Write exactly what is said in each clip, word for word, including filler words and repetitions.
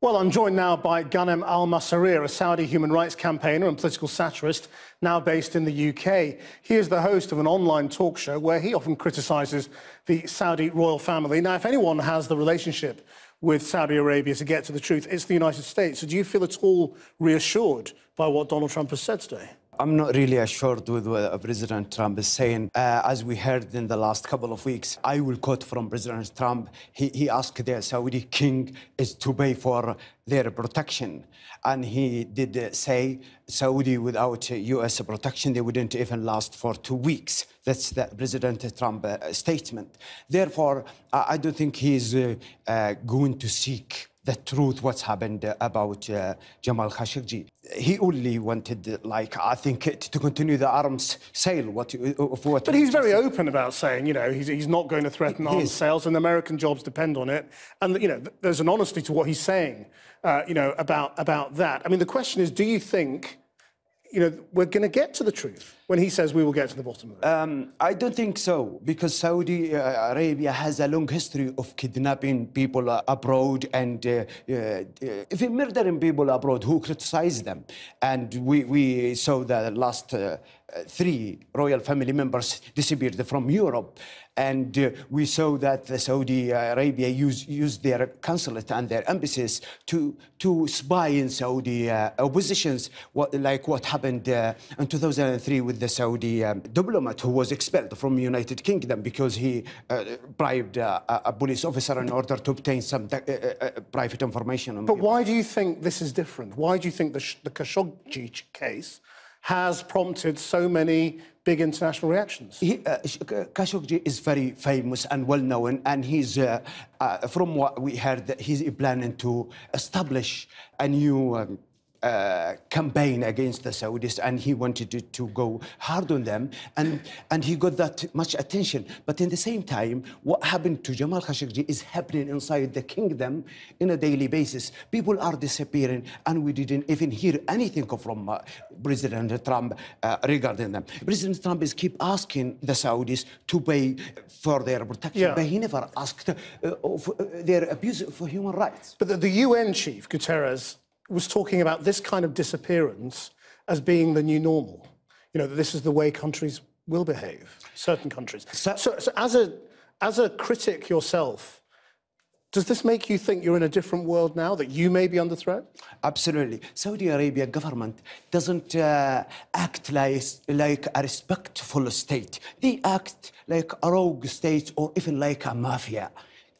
Well, I'm joined now by Ghanem al-Masarir, a Saudi human rights campaigner and political satirist now based in the U K. He is the host of an online talk show where he often criticises the Saudi royal family. Now, if anyone has the relationship with Saudi Arabia to get to the truth, it's the United States. So do you feel at all reassured by what Donald Trump has said today? I'm not really assured with what President Trump is saying. Uh, as we heard in the last couple of weeks, I will quote from President Trump. He, he asked the Saudi king is to pay for their protection. And he did say Saudi without U S protection, they wouldn't even last for two weeks. That's the President Trump uh, statement. Therefore, I don't think he's uh, uh, going to seek the truth, what's happened about uh, Jamal Khashoggi. He only wanted, like, I think, to continue the arms sale. What, of what but he's very open about saying, you know, he's, he's not going to threaten he, arms sales and American jobs depend on it. And, you know, there's an honesty to what he's saying, uh, you know, about, about that. I mean, the question is, do you think, you know, we're going to get to the truth when he says we will get to the bottom of it? Um, I don't think so, because Saudi uh, Arabia has a long history of kidnapping people uh, abroad and uh, uh, even murdering people abroad who criticize them. And we, we saw the last uh, three royal family members disappeared from Europe. And uh, we saw that the Saudi Arabia used, used their consulate and their embassies to, to spy in Saudi uh, oppositions, what, like what happened uh, in two thousand three with the Saudi um, diplomat who was expelled from the United Kingdom because he uh, bribed uh, a police officer in order to obtain some uh, uh, private information. But why do you think this is different? Why do you think the, the Khashoggi case has prompted so many big international reactions? He, uh, Khashoggi is very famous and well-known, and he's, uh, uh, from what we heard, he's planning to establish a new um, uh, campaign against the Saudis, and he wanted to, to go hard on them, and, and he got that much attention. But in the same time, what happened to Jamal Khashoggi is happening inside the kingdom on a daily basis. People are disappearing, and we didn't even hear anything from uh, President Trump uh, regarding them. President Trump is keep asking the Saudis to pay for their protection, yeah. But he never asked uh, for their abuse for human rights. But the, the U N chief, Guterres, was talking about this kind of disappearance as being the new normal. You know, that this is the way countries will behave, certain countries. So, so, so as, a, as a critic yourself, does this make you think you're in a different world now, that you may be under threat? Absolutely. Saudi Arabia government doesn't uh, act like, like a respectful state. They act like a rogue state or even like a mafia.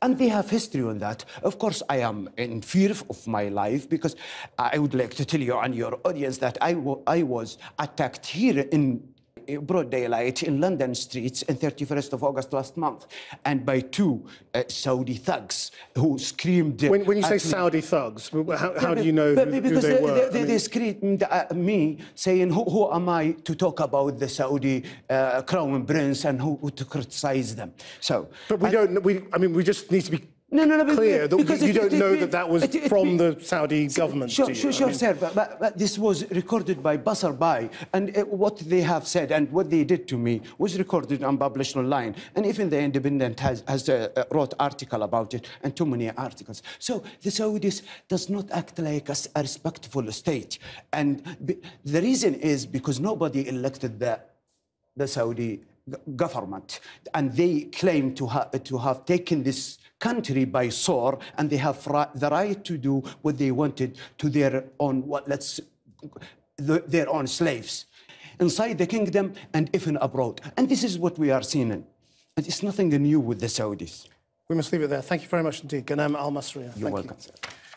And they have history on that. Of course, I am in fear of my life because I would like to tell you and your audience that I, I was attacked here in broad daylight in London streets on thirty-first of August last month, and by two uh, Saudi thugs who screamed... When, when you say me. Saudi thugs, how, how yeah, do you know who, who they, they were? They, I mean... they screamed at me saying, who, who am I to talk about the Saudi uh, crown prince and who, who to criticize them? So, but we and, don't... We, I mean, we just need to be... No, no, no, clear that you, you don't know that that was from the Saudi government. Sure, sure, sure, sir. But, but this was recorded by Basar Bhai, and uh, what they have said and what they did to me was recorded and published online. And even the Independent has, has uh, wrote article about it, and too many articles. So the Saudis does not act like a, a respectful state, and b the reason is because nobody elected the the Saudi government, and they claim to ha to have taken this country by sword, and they have the right to do what they wanted to their own, what, let's, the, their own slaves inside the kingdom and even abroad. And this is what we are seeing. And it's nothing new with the Saudis. We must leave it there. Thank you very much indeed, Ghanem al-Masarir. You're welcome. You.